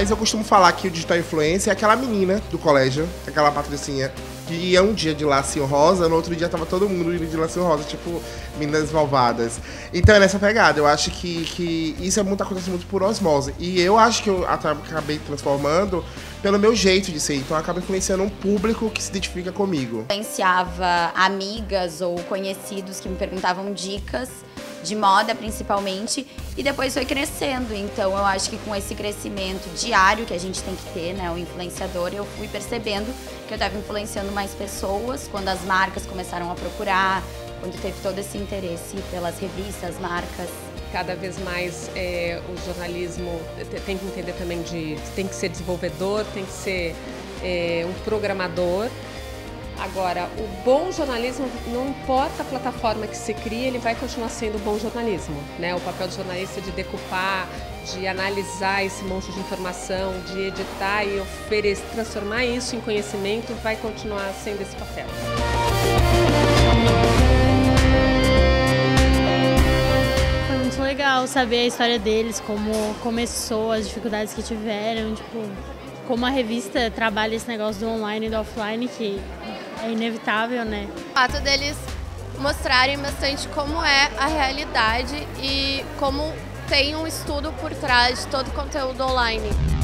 Mas eu costumo falar que o digital influencer é aquela menina do colégio, aquela patricinha, que ia um dia de lacinho rosa, no outro dia tava todo mundo indo de lacinho rosa, tipo meninas malvadas. Então é nessa pegada, eu acho que isso é muito, acontece muito por osmose. E eu acho que eu acabei transformando pelo meu jeito de ser, então eu acabo influenciando um público que se identifica comigo. Influenciava amigas ou conhecidos que me perguntavam dicas de moda principalmente, e depois foi crescendo. Então eu acho que com esse crescimento diário que a gente tem que ter, né, o influenciador, eu fui percebendo que eu estava influenciando mais pessoas quando as marcas começaram a procurar, quando teve todo esse interesse pelas revistas, marcas. Cada vez mais o jornalismo tem que entender também de... tem que ser desenvolvedor, tem que ser um programador. Agora, o bom jornalismo, não importa a plataforma que se cria, ele vai continuar sendo bom jornalismo, né? O papel do jornalista de decupar, de analisar esse monte de informação, de editar e oferecer, transformar isso em conhecimento, vai continuar sendo esse papel. Foi muito legal saber a história deles, como começou, as dificuldades que tiveram, tipo, como a revista trabalha esse negócio do online e do offline, que é inevitável, né? O fato deles mostrarem bastante como é a realidade e como tem um estudo por trás de todo o conteúdo online.